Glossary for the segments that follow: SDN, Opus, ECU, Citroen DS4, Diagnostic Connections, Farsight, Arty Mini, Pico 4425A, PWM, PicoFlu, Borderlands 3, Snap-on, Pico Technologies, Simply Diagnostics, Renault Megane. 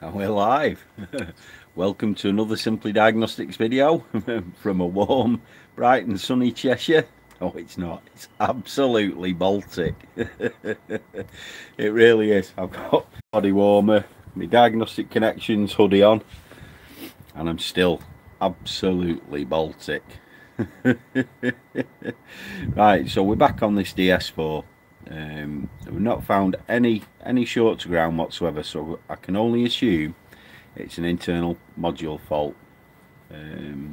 And we're live. Welcome to another Simply Diagnostics video from a warm, bright and sunny Cheshire. Oh, it's not. It's absolutely Baltic. It really is. I've got body warmer, my Diagnostic Connections hoodie on, and I'm still absolutely Baltic. Right, so we're back on this DS4. We've not found any shorts of ground whatsoever, so I can only assume it's an internal module fault. We've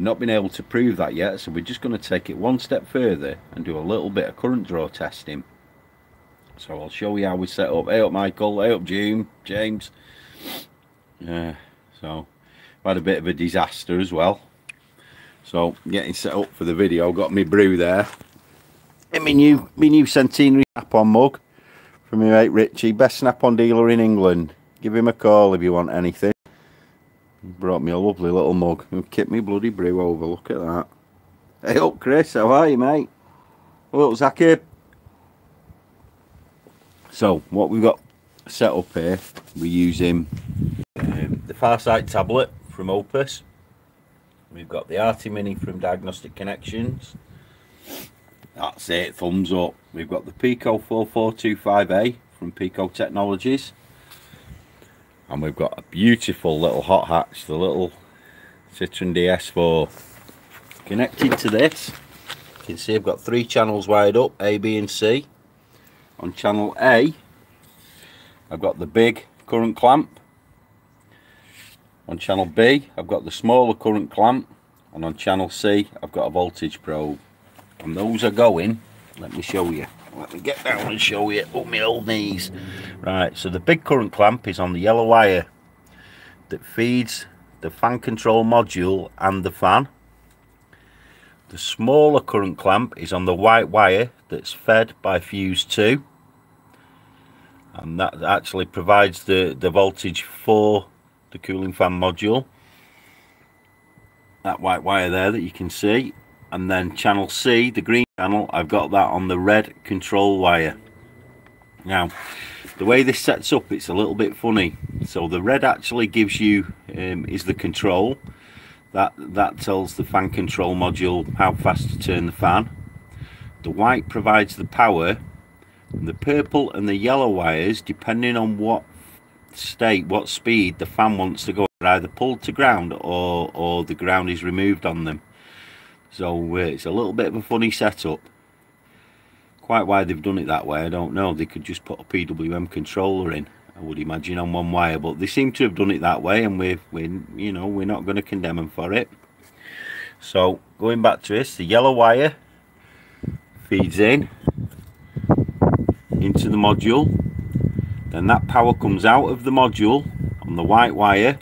not been able to prove that yet, so we're just going to take it one step further and do a little bit of current draw testing. So I'll show you how we set up. Hey up Michael, hey up James. So I've had a bit of a disaster as well. So getting set up for the video, got me brew there. My new centenary Snap-on mug from my mate Richie, best Snap-on dealer in England. Give him a call if you want anything. He brought me a lovely little mug. He'll kick me bloody brew over, look at that. Hey up Chris, how are you mate? Hello Zaki. So what we've got set up here, we're using the Farsight tablet from Opus. We've got the Arty Mini from Diagnostic Connections. That's it, thumbs up. We've got the Pico 4425A from Pico Technologies, and we've got a beautiful little hot hatch, the little Citroen DS4 connected to this. You can see I've got three channels wired up, A, B and C. On channel A I've got the big current clamp, on channel B I've got the smaller current clamp, and on channel C I've got a voltage probe. And those are going, let me show you, let me get down and show you, up my old knees. Right, so the big current clamp is on the yellow wire that feeds the fan control module and the fan. The smaller current clamp is on the white wire that's fed by fuse 2, and that actually provides the voltage for the cooling fan module. That white wire there that you can see. And then channel C, the green channel, I've got that on the red control wire. Now, the way this sets up, it's a little bit funny. So the red actually gives you, is the control. That tells the fan control module how fast to turn the fan. The white provides the power. And the purple and the yellow wires, depending on what state, what speed the fan wants to go, are either pulled to ground or the ground is removed on them. So it's a little bit of a funny setup. Quite why they've done it that way, I don't know. They could just put a PWM controller in, I would imagine, on one wire, but they seem to have done it that way, and we're not going to condemn them for it. So going back to this, the yellow wire feeds in into the module, then that power comes out of the module on the white wire.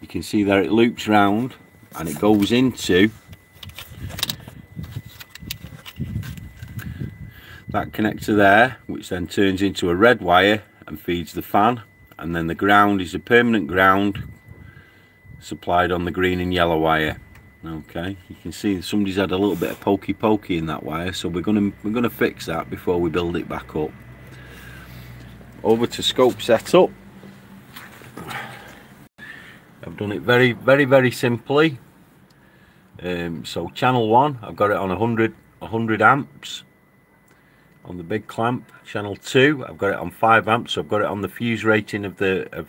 You can see there it loops round and it goes into that connector there, which then turns into a red wire and feeds the fan, and then the ground is a permanent ground supplied on the green and yellow wire. Okay, you can see somebody's had a little bit of pokey in that wire, so we're gonna fix that before we build it back up. Over to scope setup. I've done it very, very simply. So channel 1, I've got it on 100 amps. On the big clamp, channel 2, I've got it on 5 amps, so I've got it on the fuse rating of the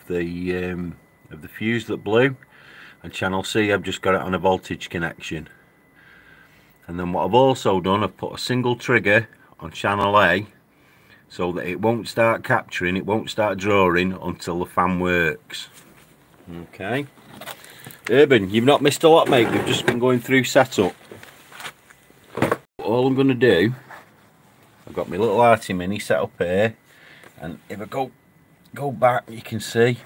fuse that blew. And channel C, I've just got it on a voltage connection. And then what I've also done, I've put a single trigger on channel A, so that it won't start capturing, it won't start drawing until the fan works. Okay. Urban, you've not missed a lot, mate. We've just been going through setup. All I'm going to do, I've got my little Arty Mini set up here, and if I go back, you can see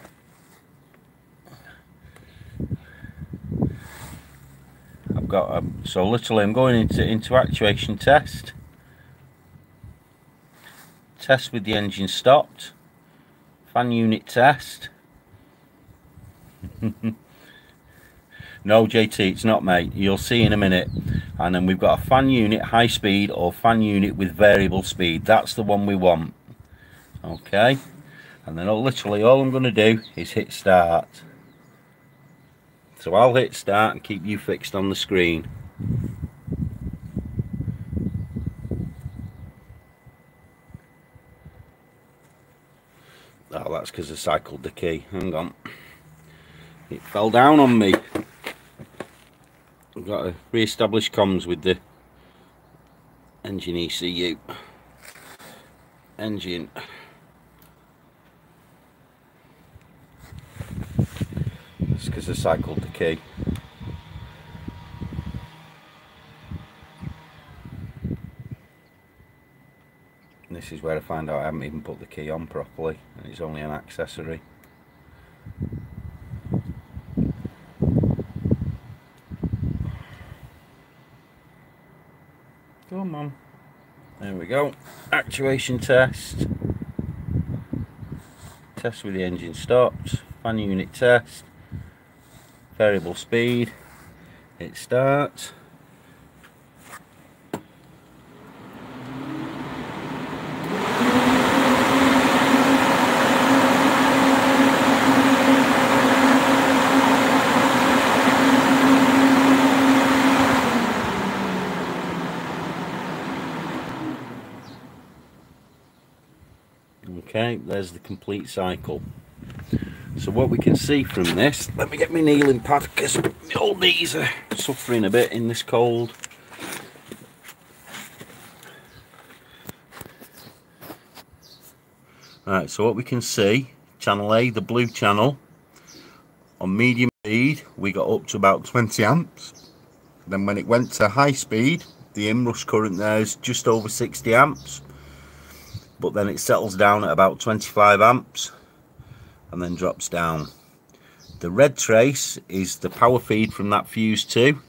I've got so literally I'm going into actuation test with the engine stopped, fan unit test. No JT, it's not mate, you'll see in a minute. And then we've got a fan unit high speed or fan unit with variable speed, that's the one we want. Okay, and then all I'm going to do is hit start. So I'll hit start and keep you fixed on the screen. Oh, that's because I cycled the key. Hang on. It fell down on me. I've got to re-establish comms with the engine ECU. Engine. That's because I cycled the key. And this is where I find out I haven't even put the key on properly, and it's only an accessory. Come on. There we go. Actuation test. Test with the engine stopped. Fan unit test. Variable speed. Hit start. Okay, there's the complete cycle. So what we can see from this, let me get my kneeling pad because my old knees are suffering a bit in this cold. Alright, so what we can see, channel A, the blue channel, on medium speed we got up to about 20 amps. Then when it went to high speed, the inrush current there is just over 60 amps. But then it settles down at about 25 amps and then drops down. The red trace is the power feed from that fuse 2,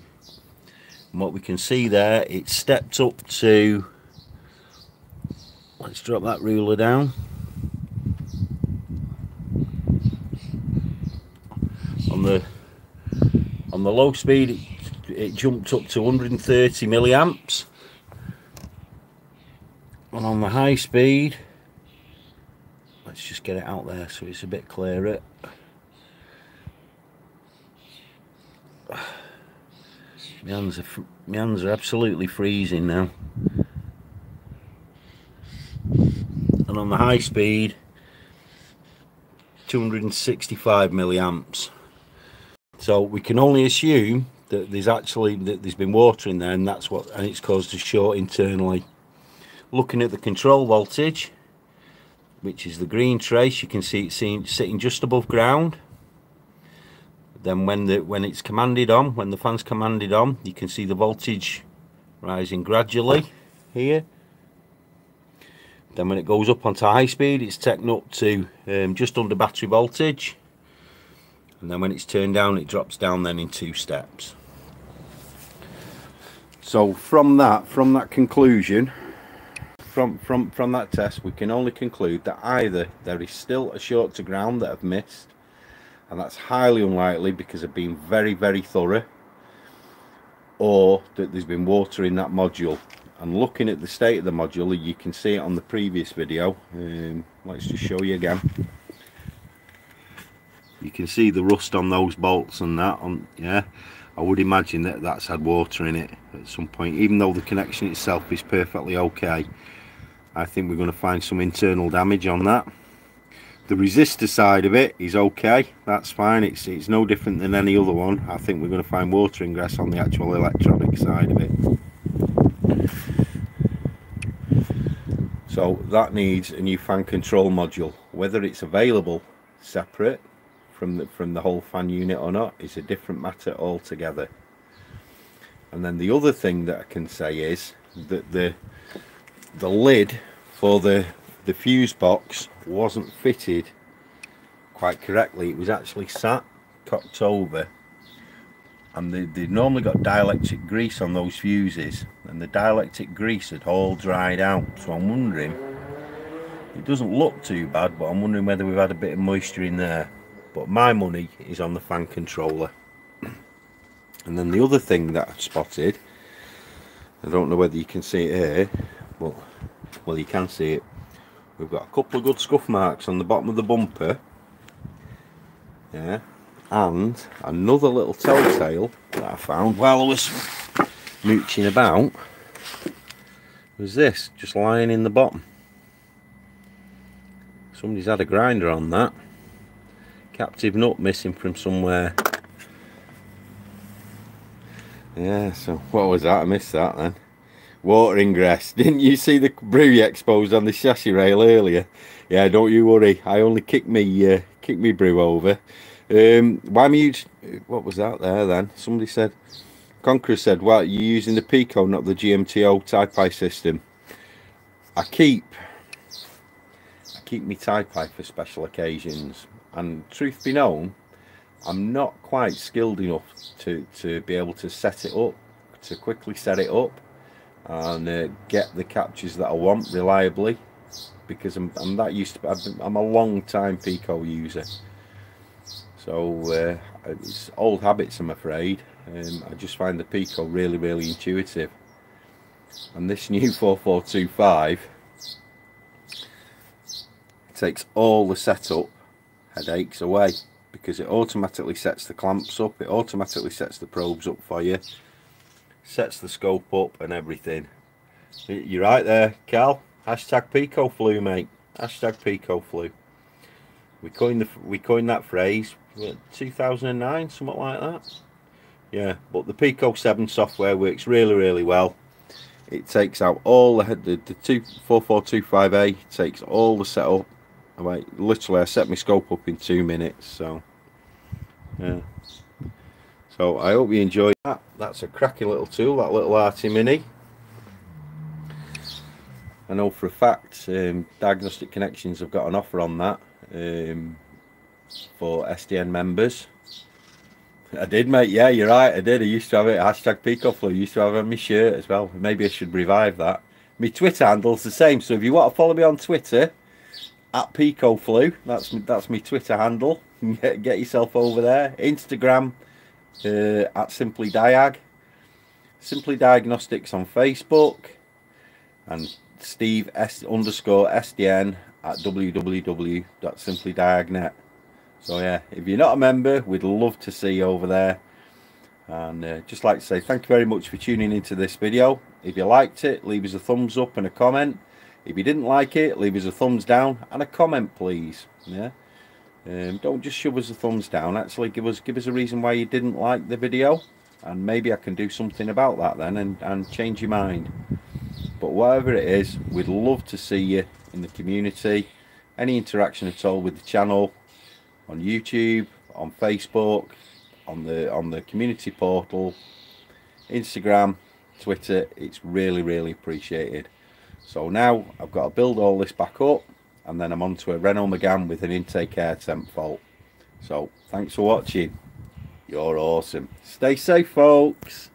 and what we can see there, it stepped up to, let's drop that ruler down, on the low speed it jumped up to 130 milliamps. And on the high speed, let's just get it out there so it's a bit clearer. My hands are absolutely freezing now. And on the high speed, 265 milliamps. So we can only assume that there's been water in there, and that's what, and it's caused a short internally. Looking at the control voltage, which is the green trace, you can see it's sitting just above ground. Then when the fan's commanded on, you can see the voltage rising gradually here. Then when it goes up onto high speed, it's taken up to just under battery voltage. And then when it's turned down, it drops down then in 2 steps. So from that conclusion, from that test, we can only conclude that either there is still a short to ground that I've missed, and that's highly unlikely because I've been very, very thorough, or that there's been water in that module. And looking at the state of the module, you can see it on the previous video. Let's just show you again. You can see the rust on those bolts and that. Yeah, I would imagine that that's had water in it at some point, even though the connection itself is perfectly okay. I think we're going to find some internal damage on that. The resistor side of it is okay, that's fine, it's no different than any other one. I think we're going to find water ingress on the actual electronic side of it. So that needs a new fan control module. Whether it's available separate from the whole fan unit or not is a different matter altogether. And then the other thing that I can say is that the lid for the fuse box wasn't fitted quite correctly. It was actually sat cocked over, and they normally got dielectric grease on those fuses, and the dielectric grease had all dried out. So I'm wondering, it doesn't look too bad, but I'm wondering whether we've had a bit of moisture in there. But my money is on the fan controller. And then the other thing that I've spotted, I don't know whether you can see it here, but well, you can see it. We've got a couple of good scuff marks on the bottom of the bumper, yeah, and another little telltale that I found while I was mooching about was this, just lying in the bottom. Somebody's had a grinder on that. Captive nut missing from somewhere. Yeah, so what was that? I missed that then. Water ingress. Didn't you see the brew exposed on the chassis rail earlier? Yeah, don't you worry. I only kicked me brew over. Why am you? What was that there then? Somebody said. Conqueror said, "Well, you're using the Pico, not the GMTO Type-I system." I keep me Type-I for special occasions. And truth be known, I'm not quite skilled enough to be able to set it up, to quickly set it up and get the captures that I want reliably, because I'm that used to, I'm a long time Pico user. So it's old habits, I'm afraid. I just find the Pico really, really intuitive. And this new 4425 takes all the setup headaches away, because it automatically sets the clamps up, it automatically sets the probes up for you, sets the scope up and everything. You're right there, Cal. Hashtag PicoFlu, mate. Hashtag PicoFlu. We coined that phrase 2009, something like that. Yeah, but the Pico 7 software works really, really well. It takes out all the 4425A takes all the setup. Literally, I set my scope up in 2 minutes, so yeah. So I hope you enjoyed that. That's a cracking little tool, that little Arty Mini. I know for a fact Diagnostic Connections have got an offer on that for SDN members. I did, mate, yeah, you're right, I did. I used to have it, hashtag PicoFlu, I used to have it on my shirt as well. Maybe I should revive that. My Twitter handle's the same, so if you want to follow me on Twitter, at PicoFlu, that's my Twitter handle. Get yourself over there. Instagram at Simply Diag, Simply Diagnostics on Facebook, and Steve _SDN at www.simplydiagnet. So yeah, if you're not a member, we'd love to see you over there. And just like to say thank you very much for tuning into this video. If you liked it, leave us a thumbs up and a comment. If you didn't like it, leave us a thumbs down and a comment, please. Yeah, don't just shove us a thumbs down. Actually, give us a reason why you didn't like the video, and maybe I can do something about that then and change your mind. But whatever it is, we'd love to see you in the community. Any interaction at all with the channel, on YouTube, on Facebook, on the community portal, Instagram, Twitter. It's really, really appreciated. So now I've got to build all this back up, and then I'm onto a Renault Megane with an intake air temp fault. So thanks for watching. You're awesome. Stay safe, folks.